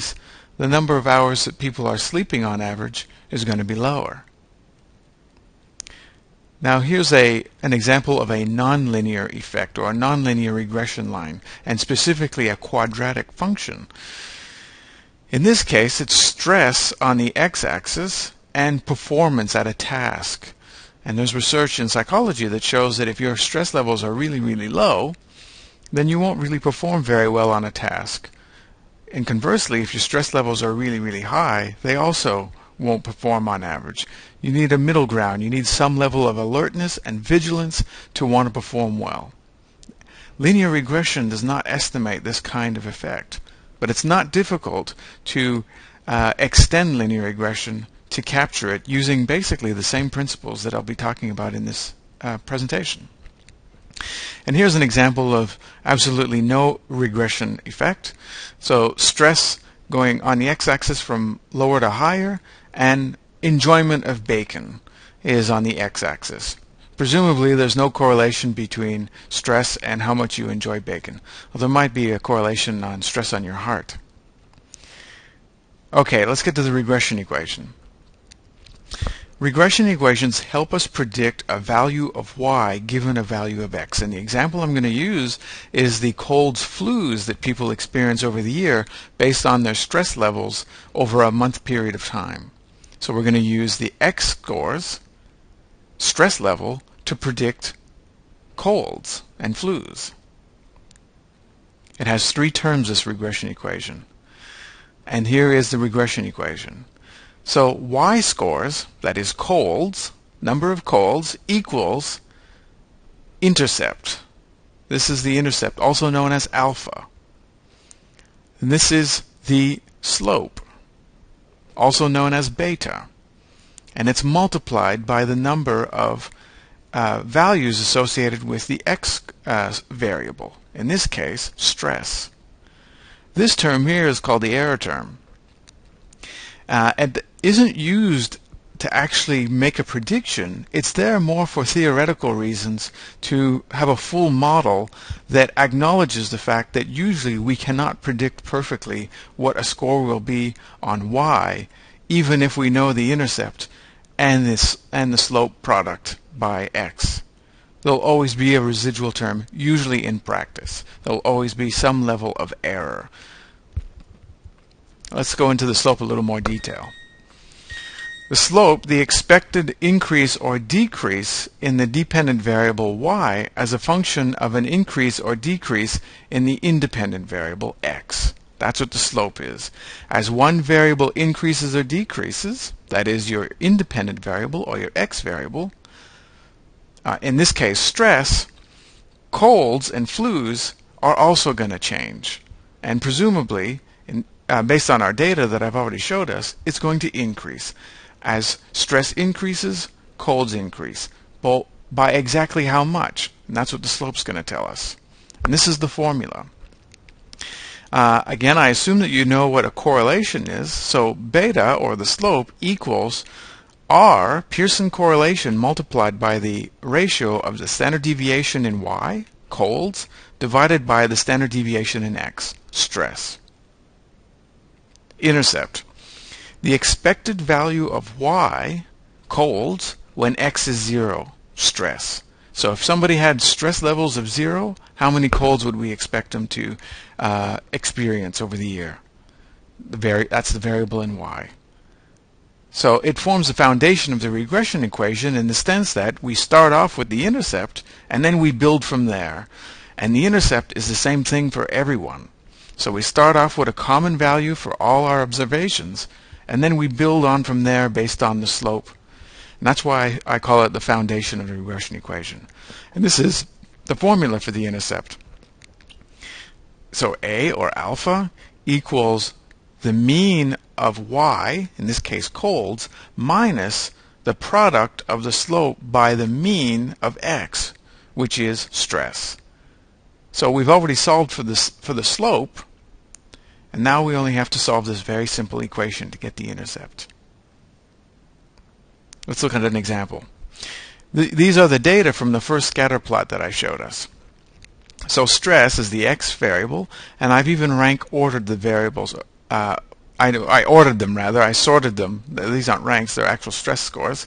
countries, the number of hours that people are sleeping on average is going to be lower. Now here's an example of a nonlinear effect, or a nonlinear regression line, and specifically a quadratic function. In this case, it's stress on the x-axis and performance at a task. And there's research in psychology that shows that if your stress levels are really, really low, then you won't really perform very well on a task. And conversely, if your stress levels are really, really high, they also won't perform on average. You need a middle ground. You need some level of alertness and vigilance to want to perform well. Linear regression does not estimate this kind of effect, but it's not difficult to extend linear regression to capture it using basically the same principles that I'll be talking about in this presentation. And here's an example of absolutely no regression effect. So stress going on the x-axis from lower to higher, and enjoyment of bacon is on the x-axis. Presumably there's no correlation between stress and how much you enjoy bacon. Well, there might be a correlation on stress on your heart. Okay, let's get to the regression equation. Regression equations help us predict a value of y given a value of x. And the example I'm going to use is the colds, flus that people experience over the year based on their stress levels over a month period of time. So we're going to use the x scores, stress level, to predict colds and flus. It has three terms, this regression equation. And here is the regression equation. So y scores, that is colds, number of colds, equals intercept. This is the intercept, also known as alpha. And this is the slope, also known as beta. And it's multiplied by the number of values associated with the x variable, in this case, stress. This term here is called the error term. And isn't used to actually make a prediction. It's there more for theoretical reasons, to have a full model that acknowledges the fact that usually we cannot predict perfectly what a score will be on y, even if we know the intercept and the slope product by x. There'll always be a residual term, usually in practice. There'll always be some level of error. Let's go into the slope a little more detail. The slope, the expected increase or decrease in the dependent variable y as a function of an increase or decrease in the independent variable x. That's what the slope is. As one variable increases or decreases, that is your independent variable or your x variable, in this case stress, colds and flus are also going to change. And presumably, based on our data that I've already showed us, it's going to increase. As stress increases, colds increase. But by exactly how much? And that's what the slope's going to tell us. And this is the formula. Again, I assume that you know what a correlation is. So beta, or the slope, equals R, Pearson correlation, multiplied by the ratio of the standard deviation in y, colds, divided by the standard deviation in x, stress. Intercept, the expected value of y, colds, when x is 0, stress. So if somebody had stress levels of 0, how many colds would we expect them to experience over the year? That's the variable in y. So it forms the foundation of the regression equation in the sense that we start off with the intercept and then we build from there. And the intercept is the same thing for everyone. So we start off with a common value for all our observations, and then we build on from there based on the slope. And that's why I call it the foundation of the regression equation. And this is the formula for the intercept. So A, or alpha, equals the mean of y, in this case colds, minus the product of the slope by the mean of x, which is stress. So we've already solved for the slope, and now we only have to solve this very simple equation to get the intercept. Let's look at an example. These are the data from the first scatter plot that I showed us. So stress is the x variable, and I've even rank ordered the variables I ordered them rather. I sorted them. These aren't ranks; they're actual stress scores.